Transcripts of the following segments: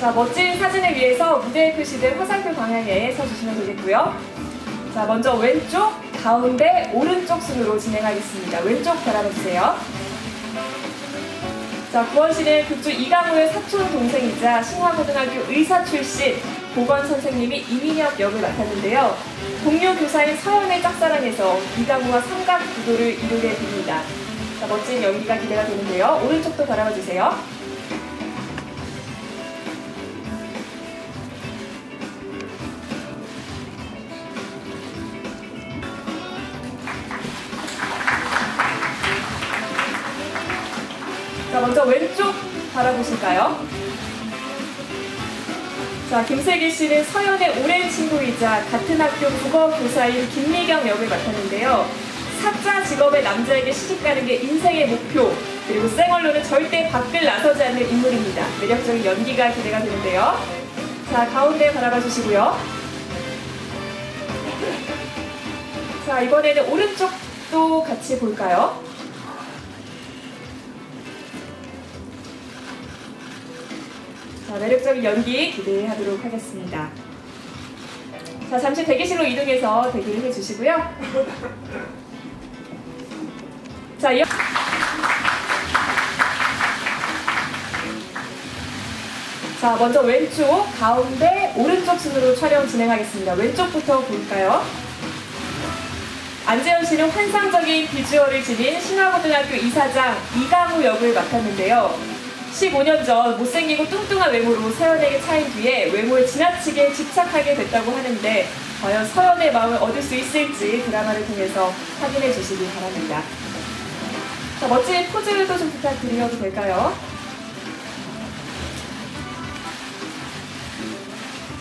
자, 멋진 사진을 위해서 무대에 표시된 화살표 방향에 서주시면 되겠고요. 자, 먼저 왼쪽, 가운데, 오른쪽 순으로 진행하겠습니다. 왼쪽 바라보세요. 자, 구원시는 극주 이강우의 사촌 동생이자 신화고등학교 의사 출신 보건 선생님이 이민혁 역을 맡았는데요. 동료 교사인 서연의 짝사랑에서 이강우와 삼각 구도를 이루게 됩니다. 자, 멋진 연기가 기대가 되는데요. 오른쪽도 바라봐주세요. 자, 먼저 왼쪽 바라보실까요? 자, 김슬기 씨는 서연의 오랜 친구이자 같은 학교 국어 교사인 김미경 역을 맡았는데요. 사자 직업의 남자에게 시집가는 게 인생의 목표, 그리고 쌩얼로는 절대 밖을 나서지 않는 인물입니다. 매력적인 연기가 기대가 되는데요. 자, 가운데 바라봐 주시고요. 자, 이번에는 오른쪽도 같이 볼까요? 자, 매력적인 연기 기대하도록 하겠습니다. 자, 잠시 대기실로 이동해서 대기를 해주시고요. 자, 자, 먼저 왼쪽, 가운데, 오른쪽 순으로 촬영 진행하겠습니다. 왼쪽부터 볼까요? 안재현 씨는 환상적인 비주얼을 지닌 신화고등학교 이사장 이강우 역을 맡았는데요. 15년 전 못생기고 뚱뚱한 외모로 서연에게 차인 뒤에 외모에 지나치게 집착하게 됐다고 하는데, 과연 서연의 마음을 얻을 수 있을지 드라마를 통해서 확인해 주시기 바랍니다. 자, 멋진 포즈도 좀 부탁드려도 될까요?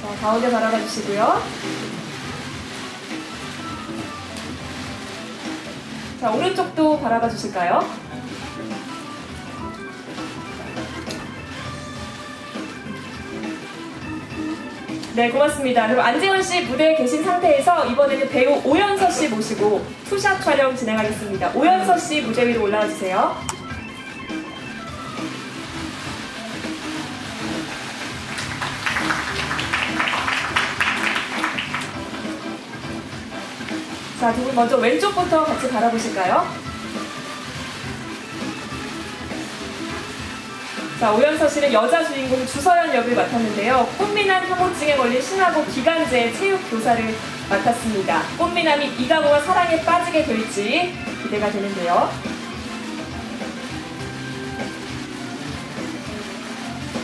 자, 가운데 바라봐 주시고요. 자, 오른쪽도 바라봐 주실까요? 네, 고맙습니다. 그럼 안재현 씨 무대에 계신 상태에서 이번에는 배우 오연서 씨 모시고 투샷 촬영 진행하겠습니다. 오연서 씨 무대 위로 올라와 주세요. 자, 두 분 먼저 왼쪽부터 같이 바라보실까요? 자, 오연서 씨는 여자 주인공 주서연 역을 맡았는데요. 꽃미남 혐오증에 걸린 신화고 기간제 체육교사를 맡았습니다. 꽃미남이 이강우와 사랑에 빠지게 될지 기대가 되는데요.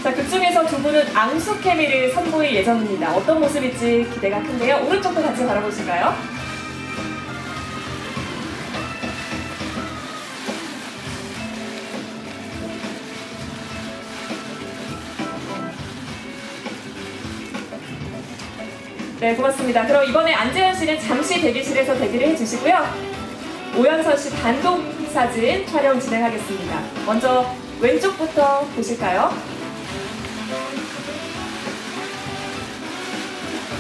자, 극중에서 두 분은 앙숙 케미를 선보일 예정입니다. 어떤 모습일지 기대가 큰데요. 오른쪽도 같이 바라보실까요? 네, 고맙습니다. 그럼 이번에 안재현 씨는 잠시 대기실에서 대기를 해주시고요. 오연서 씨 단독 사진 촬영 진행하겠습니다. 먼저 왼쪽부터 보실까요?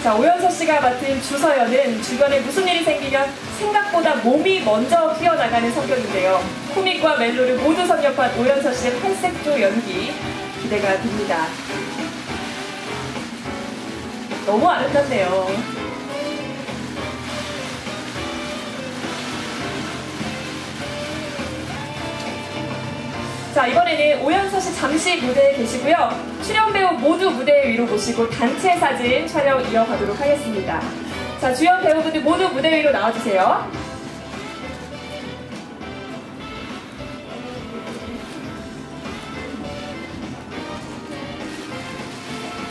자, 오연서 씨가 맡은 주서연은 주변에 무슨 일이 생기면 생각보다 몸이 먼저 튀어나가는 성격인데요. 코믹과 멜로를 모두 섭렵한 오연서 씨의 팔색조 연기 기대가 됩니다. 너무 아름답네요. 자, 이번에는 오연서 씨 잠시 무대에 계시고요. 출연 배우 모두 무대 위로 모시고 단체 사진 촬영 이어가도록 하겠습니다. 자, 주연 배우분들 모두 무대 위로 나와주세요.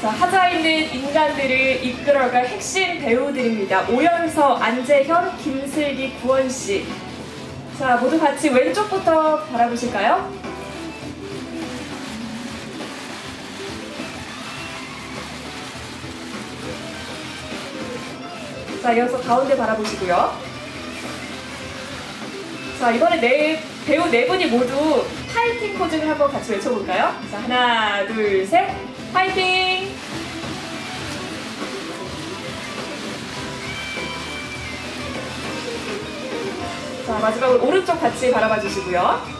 자, 하자 있는 인간들을 이끌어갈 핵심 배우들입니다. 오연서, 안재현, 김슬기, 구원씨. 자, 모두 같이 왼쪽부터 바라보실까요? 자, 이어서 가운데 바라보시고요. 자, 이번에 배우 네 분이 모두 파이팅 포즈를 한번 같이 외쳐볼까요? 자, 하나, 둘, 셋. 파이팅! 자, 마지막으로 오른쪽 같이 바라봐 주시고요.